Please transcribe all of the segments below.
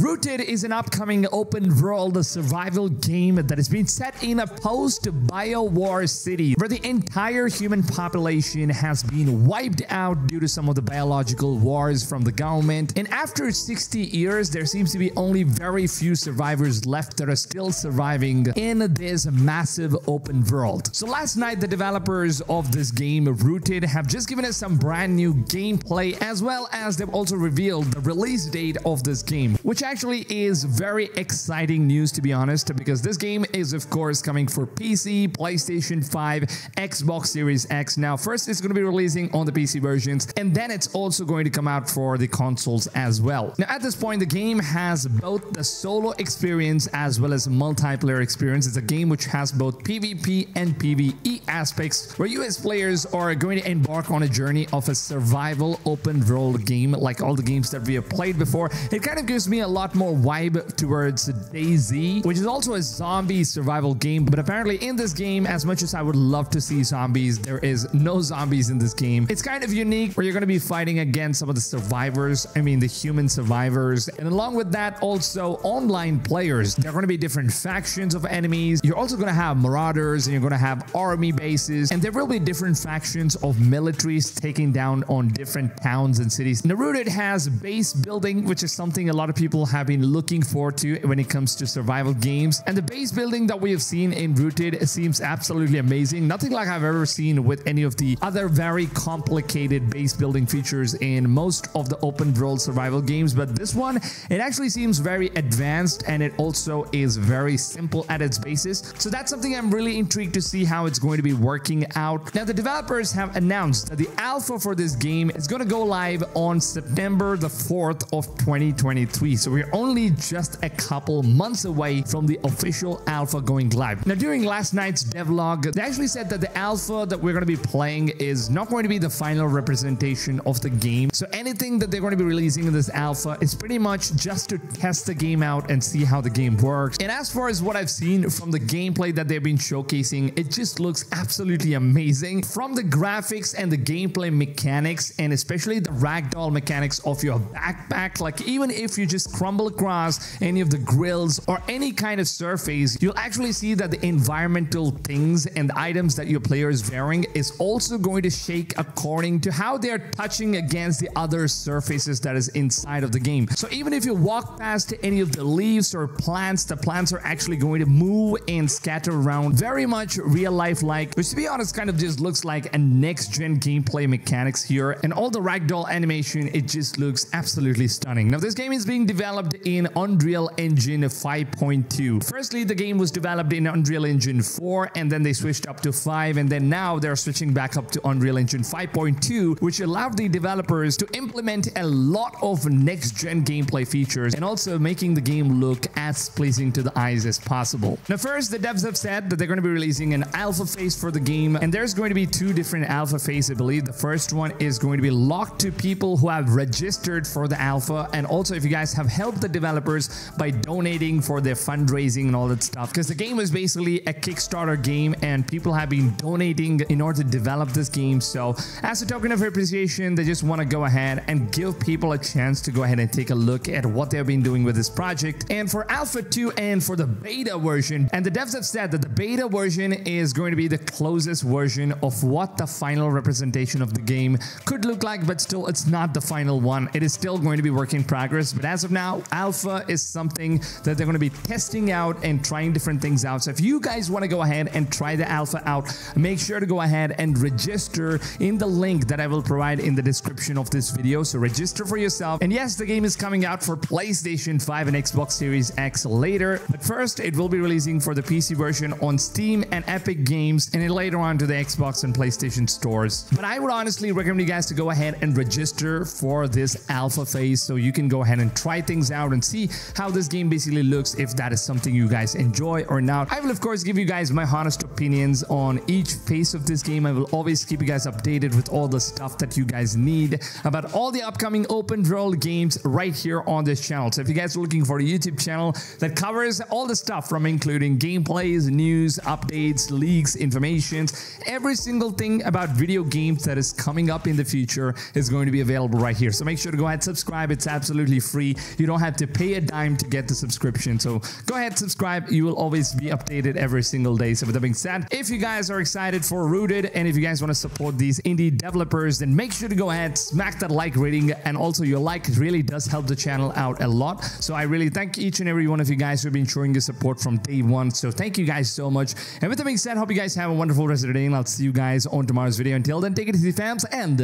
Rooted is an upcoming open-world survival game that is being set in a post-BioWar city where the entire human population has been wiped out due to some of the biological wars from the government. And after 60 years, there seems to be only very few survivors left that are still surviving in this massive open world. So last night, the developers of this game, Rooted, have just given us some brand new gameplay, as well as they've also revealed the release date of this game, which actually is very exciting news, to be honest, because this game is of course coming for PC, PlayStation 5, Xbox Series X. Now first it's going to be releasing on the PC versions, and then it's also going to come out for the consoles as well. Now at this point the game has both the solo experience as well as multiplayer experience. It's a game which has both PvP and PvE aspects where you as players are going to embark on a journey of a survival open world game like all the games that we have played before. It kind of gives me a lot more vibe towards DayZ, which is also a zombie survival game, but apparently in this game, as much as I would love to see zombies, there is no zombies in this game. It's kind of unique where you're going to be fighting against some of the survivors, I mean the human survivors, and along with that also online players. There are going to be different factions of enemies. You're also going to have marauders and you're going to have army bases, and there will be different factions of militaries taking down on different towns and cities. Now Rooted has base building, which is something a lot of people have been looking forward to when it comes to survival games, and the base building that we have seen in Rooted seems absolutely amazing. Nothing like I've ever seen with any of the other very complicated base building features in most of the open world survival games, but this one, it actually seems very advanced, and it also is very simple at its basis. So that's something I'm really intrigued to see how it's going to be working out. Now the developers have announced that the alpha for this game is going to go live on September the 4th of 2023. So we're only just a couple months away from the official alpha going live. Now during last night's devlog, they actually said that the alpha that we're going to be playing is not going to be the final representation of the game. So anything that they're going to be releasing in this alpha is pretty much just to test the game out and see how the game works. And as far as what I've seen from the gameplay that they've been showcasing, it just looks absolutely amazing. From the graphics and the gameplay mechanics, and especially the ragdoll mechanics of your backpack, like even if you just crumble across any of the grills or any kind of surface, you'll actually see that the environmental things and the items that your player is wearing is also going to shake according to how they're touching against the other surfaces that is inside of the game. So even if you walk past any of the leaves or plants, the plants are actually going to move and scatter around, very much real life like, which to be honest kind of just looks like a next gen gameplay mechanics here. And all the ragdoll animation, it just looks absolutely stunning. Now this game is being developed in Unreal Engine 5.2. Firstly, the game was developed in Unreal Engine 4, and then they switched up to 5, and then now they're switching back up to Unreal Engine 5.2, which allowed the developers to implement a lot of next-gen gameplay features and also making the game look as pleasing to the eyes as possible. Now first, the devs have said that they're going to be releasing an alpha phase for the game, and there's going to be two different alpha phases, I believe. The first one is going to be locked to people who have registered for the alpha, and also if you guys have helped the developers by donating for their fundraising and all that stuff, because the game was basically a Kickstarter game and people have been donating in order to develop this game. So as a token of appreciation, they just want to go ahead and give people a chance to go ahead and take a look at what they've been doing with this project. And for alpha 2 and for the beta version, and the devs have said that the beta version is going to be the closest version of what the final representation of the game could look like, but still it's not the final one. It is still going to be work in progress, but as of now, alpha is something that they're going to be testing out and trying different things out. So if you guys want to go ahead and try the alpha out, make sure to go ahead and register in the link that I will provide in the description of this video. So register for yourself. And yes, the game is coming out for PlayStation 5 and Xbox Series X later, but first it will be releasing for the PC version on Steam and Epic Games, and then later on to the Xbox and PlayStation stores. But I would honestly recommend you guys to go ahead and register for this alpha phase so you can go ahead and try things out and see how this game basically looks, if that is something you guys enjoy or not. I will of course give you guys my honest opinions on each phase of this game. I will always keep you guys updated with all the stuff that you guys need about all the upcoming open world games right here on this channel. So if you guys are looking for a YouTube channel that covers all the stuff from including gameplays, news, updates, leaks, informations, every single thing about video games that is coming up in the future is going to be available right here. So make sure to go ahead and subscribe. It's absolutely free. You don't don't have to pay a dime to get the subscription. So go ahead, subscribe. You will always be updated every single day. So with that being said, if you guys are excited for Rooted and if you guys want to support these indie developers, then make sure to go ahead, smack that like rating, and also your like really does help the channel out a lot. So I really thank each and every one of you guys who have been showing your support from day one. So thank you guys so much. And with that being said, hope you guys have a wonderful rest of the day, and I'll see you guys on tomorrow's video. Until then, take it easy, fams, and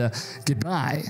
goodbye.